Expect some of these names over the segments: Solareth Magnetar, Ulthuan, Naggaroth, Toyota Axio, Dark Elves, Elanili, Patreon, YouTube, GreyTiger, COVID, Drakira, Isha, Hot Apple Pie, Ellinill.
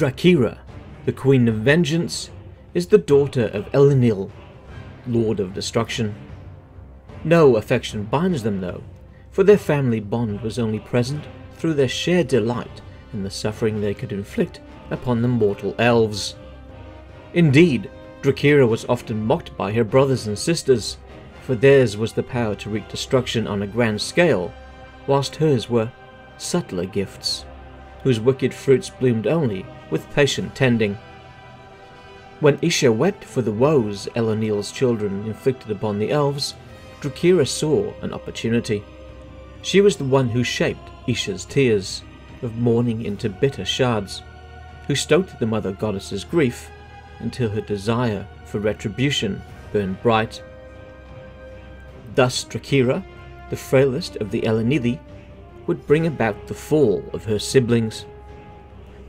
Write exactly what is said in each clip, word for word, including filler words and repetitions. Drakira, the Queen of Vengeance, is the daughter of Ellinill, Lord of Destruction. No affection binds them though, for their family bond was only present through their shared delight in the suffering they could inflict upon the mortal elves. Indeed, Drakira was often mocked by her brothers and sisters, for theirs was the power to wreak destruction on a grand scale, whilst hers were subtler gifts, whose wicked fruits bloomed only with patient tending. When Isha wept for the woes Ellinill's children inflicted upon the elves, Drakira saw an opportunity. She was the one who shaped Isha's tears of mourning into bitter shards, who stoked the mother goddess's grief until her desire for retribution burned bright. Thus Drakira, the frailest of the Elanili, would bring about the fall of her siblings.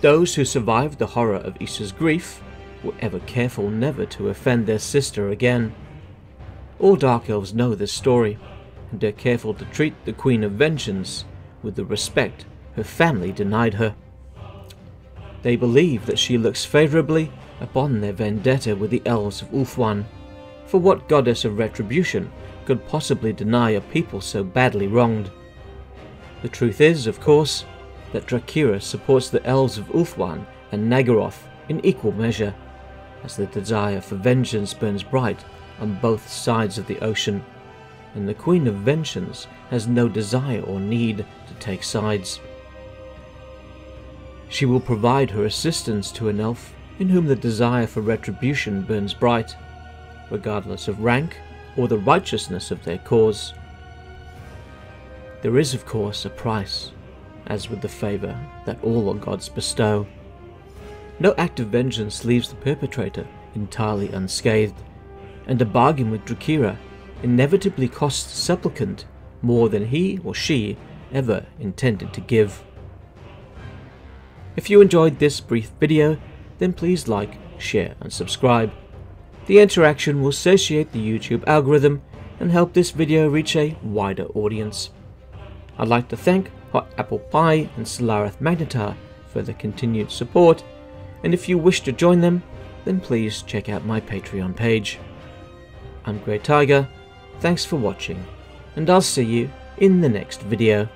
Those who survived the horror of Isha's grief were ever careful never to offend their sister again. All Dark Elves know this story, and are careful to treat the Queen of Vengeance with the respect her family denied her. They believe that she looks favourably upon their vendetta with the Elves of Ulthuan, for what goddess of retribution could possibly deny a people so badly wronged? The truth is, of course, that Drakira supports the Elves of Ulthuan and Naggaroth in equal measure, as the desire for vengeance burns bright on both sides of the ocean, and the Queen of Vengeance has no desire or need to take sides. She will provide her assistance to an elf in whom the desire for retribution burns bright, regardless of rank or the righteousness of their cause. There is, of course, a price, as with the favour that all our gods bestow. No act of vengeance leaves the perpetrator entirely unscathed, and a bargain with Drakira inevitably costs the supplicant more than he or she ever intended to give. If you enjoyed this brief video, then please like, share and subscribe. The interaction will satiate the YouTube algorithm and help this video reach a wider audience. I'd like to thank Hot Apple Pie and Solareth Magnetar for their continued support, and if you wish to join them, then please check out my Patreon page. I'm GreyTiger, thanks for watching, and I'll see you in the next video.